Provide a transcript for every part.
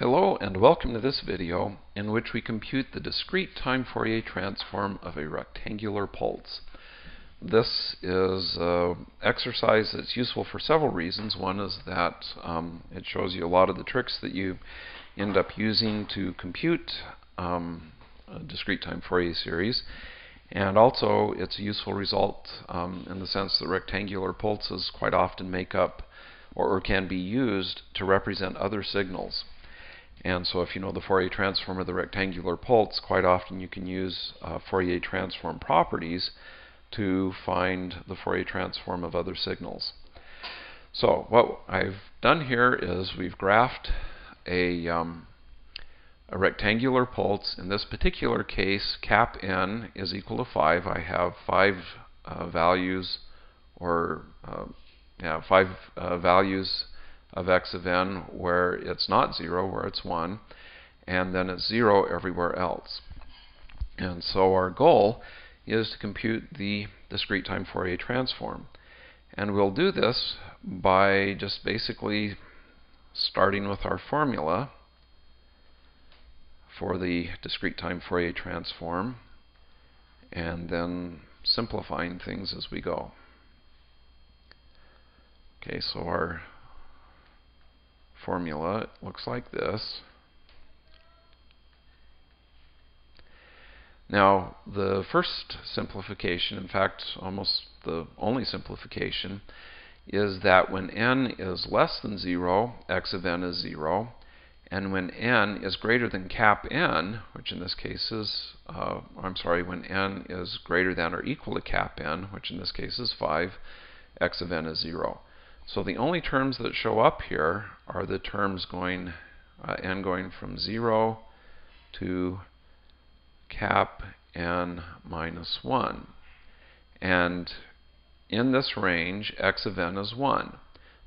Hello and welcome to this video in which we compute the discrete time Fourier transform of a rectangular pulse. This is an exercise that's useful for several reasons. One is that it shows you a lot of the tricks that you end up using to compute a discrete time Fourier series. And also it's a useful result in the sense that rectangular pulses quite often make up or can be used to represent other signals. And so if you know the Fourier transform of the rectangular pulse, quite often you can use Fourier transform properties to find the Fourier transform of other signals. So what I've done here is we've graphed a rectangular pulse. In this particular case, cap n is equal to 5. I have five values of x of n where it's not 0, where it's 1, and then it's 0 everywhere else. And so our goal is to compute the discrete time Fourier transform. And we'll do this by just basically starting with our formula for the discrete time Fourier transform and then simplifying things as we go. Okay, so our formula looks like this. Now, the first simplification, in fact, almost the only simplification, is that when n is less than 0, x of n is 0, and when n is greater than cap n, which in this case is, when n is greater than or equal to cap n, which in this case is 5, x of n is 0. So the only terms that show up here are the terms going n going from 0 to cap n minus 1. And in this range, x of n is 1.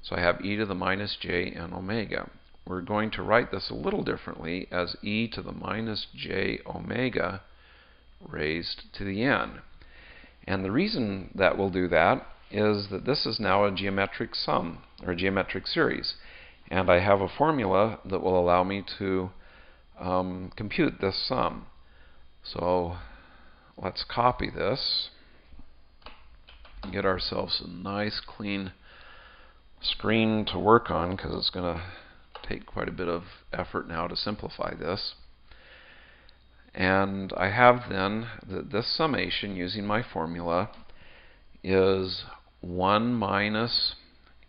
So I have e to the minus j n omega. We're going to write this a little differently as e to the minus j omega raised to the n. And the reason that we'll do that is that this is now a geometric sum or geometric series, and I have a formula that will allow me to compute this sum. So let's copy this and get ourselves a nice clean screen to work on, because it's going to take quite a bit of effort now to simplify this. And I have then that this summation using my formula is 1 minus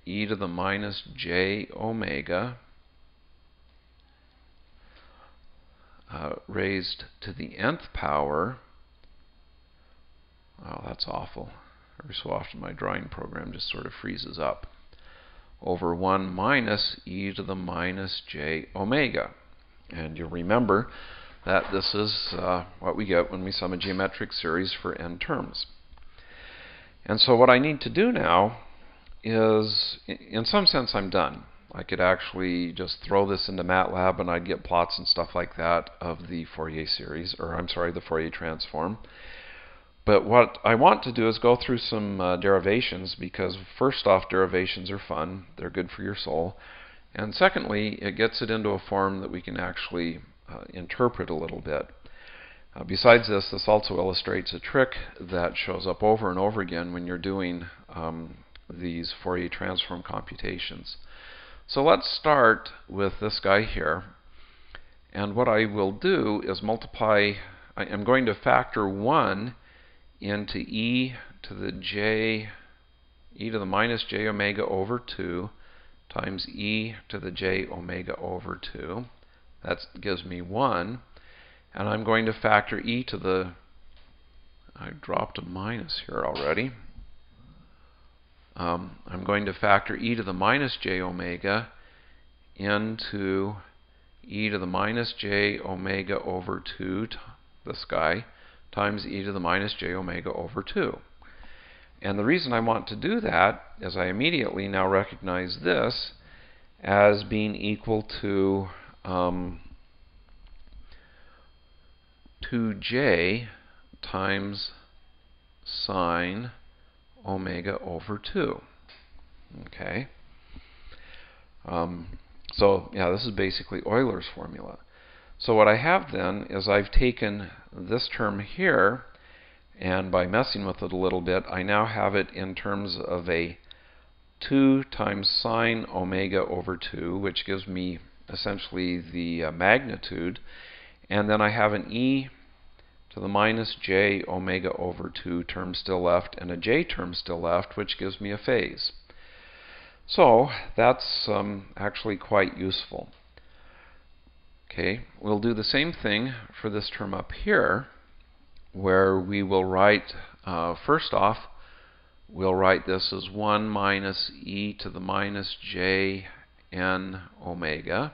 e to the minus j omega raised to the nth power. Oh, that's awful. Every so often my drawing program just sort of freezes up. Over 1 minus e to the minus j omega. And you'll remember that this is what we get when we sum a geometric series for n terms. And so what I need to do now is, in some sense, I'm done. I could actually just throw this into MATLAB and I'd get plots and stuff like that of the Fourier series, or I'm sorry, the Fourier transform. But what I want to do is go through some derivations, because first off, derivations are fun. They're good for your soul. And secondly, it gets it into a form that we can actually interpret a little bit. Besides this, this also illustrates a trick that shows up over and over again when you're doing these Fourier transform computations. So let's start with this guy here. And what I will do is I'm going to factor 1 into e to the minus j omega over 2 times e to the j omega over 2. That gives me 1. And I'm going to factor e to the, I dropped a minus here already. I'm going to factor e to the minus j omega into e to the minus j omega over 2, this guy, times e to the minus j omega over 2. And the reason I want to do that is I immediately now recognize this as being equal to 2j times sine omega over 2. Okay. So yeah, this is basically Euler's formula. So what I have then is I've taken this term here, and by messing with it a little bit, I now have it in terms of a 2 times sine omega over 2, which gives me essentially the magnitude. And then I have an e to the minus j omega over 2 term still left, and a j term still left, which gives me a phase. So that's actually quite useful. Okay, we'll do the same thing for this term up here, where we will write, first off, we'll write this as 1 minus e to the minus j n omega.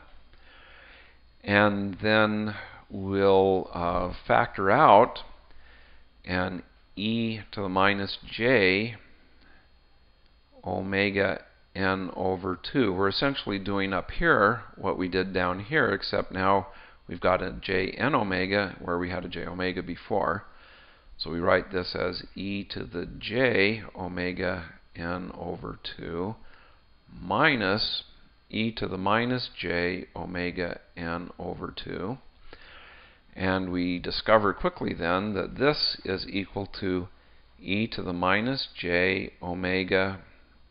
And then we'll factor out an e to the minus j omega n over 2. We're essentially doing up here what we did down here, except now we've got a j n omega where we had a j omega before. So we write this as e to the j omega n over 2 minus e to the minus j omega n over 2. And we discover quickly then that this is equal to e to the minus j omega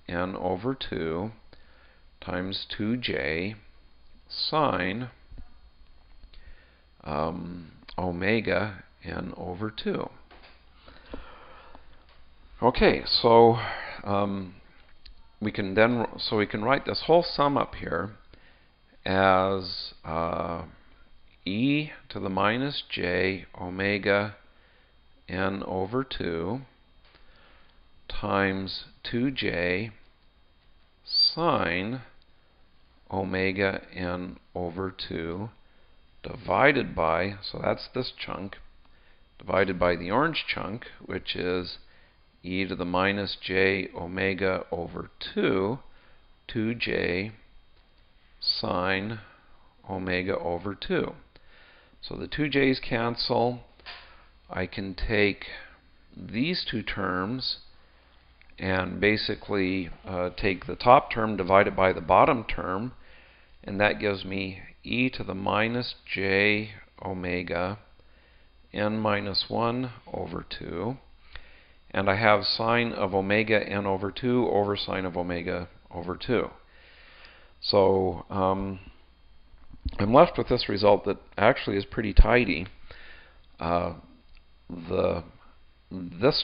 n over 2 times 2j sine omega n over 2. Okay, so we can write this whole sum up here as e to the minus j omega n over 2 times 2j sine omega n over 2 divided by, so that's this chunk, divided by the orange chunk, which is e to the minus j omega over 2, 2j sine omega over 2. So the 2j's cancel. I can take these two terms and basically take the top term, divide it by the bottom term, and that gives me e to the minus j omega n minus 1 over 2. And I have sine of omega n over 2 over sine of omega over 2. So I'm left with this result that actually is pretty tidy. This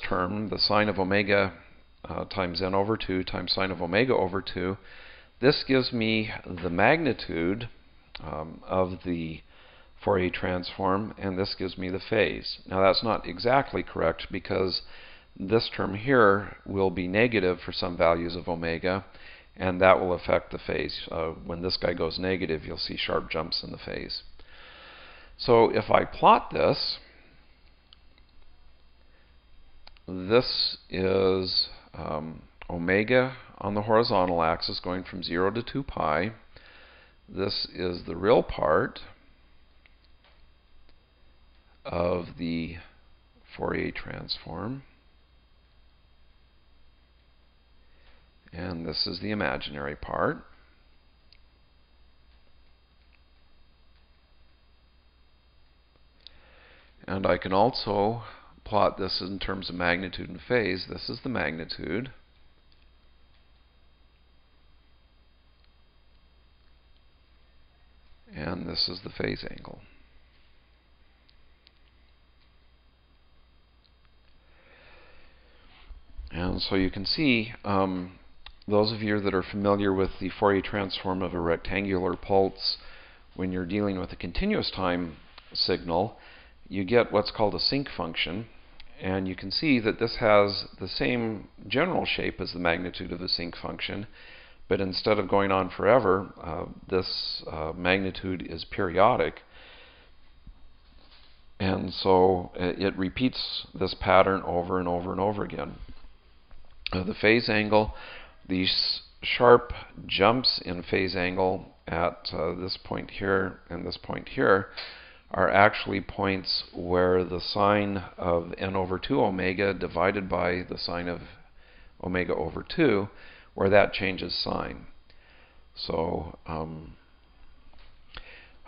term, the sine of omega times n over 2 times sine of omega over 2, this gives me the magnitude of the Fourier transform, and this gives me the phase. Now that's not exactly correct, because this term here will be negative for some values of omega, and that will affect the phase. When this guy goes negative, you'll see sharp jumps in the phase. So if I plot this, this is omega on the horizontal axis going from 0 to 2 pi. This is the real part of the Fourier transform. And this is the imaginary part. And I can also plot this in terms of magnitude and phase. This is the magnitude. And this is the phase angle. And so you can see, those of you that are familiar with the Fourier transform of a rectangular pulse, when you're dealing with a continuous time signal, you get what's called a sinc function. And you can see that this has the same general shape as the magnitude of the sinc function. But instead of going on forever, this magnitude is periodic. And so it repeats this pattern over and over and over again. The phase angle, these sharp jumps in phase angle at this point here and this point here are actually points where the sine of n over 2 omega divided by the sine of omega over 2, where that changes sign. So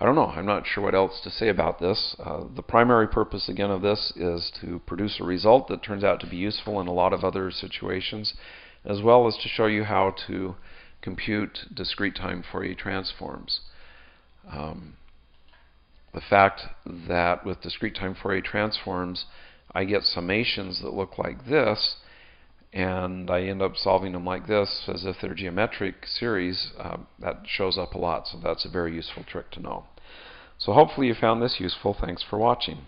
I don't know. I'm not sure what else to say about this. The primary purpose, again, of this is to produce a result that turns out to be useful in a lot of other situations, as well as to show you how to compute discrete time Fourier transforms. The fact that with discrete time Fourier transforms, I get summations that look like this, and I end up solving them like this as if they're geometric series, that shows up a lot, so that's a very useful trick to know. So hopefully you found this useful. Thanks for watching.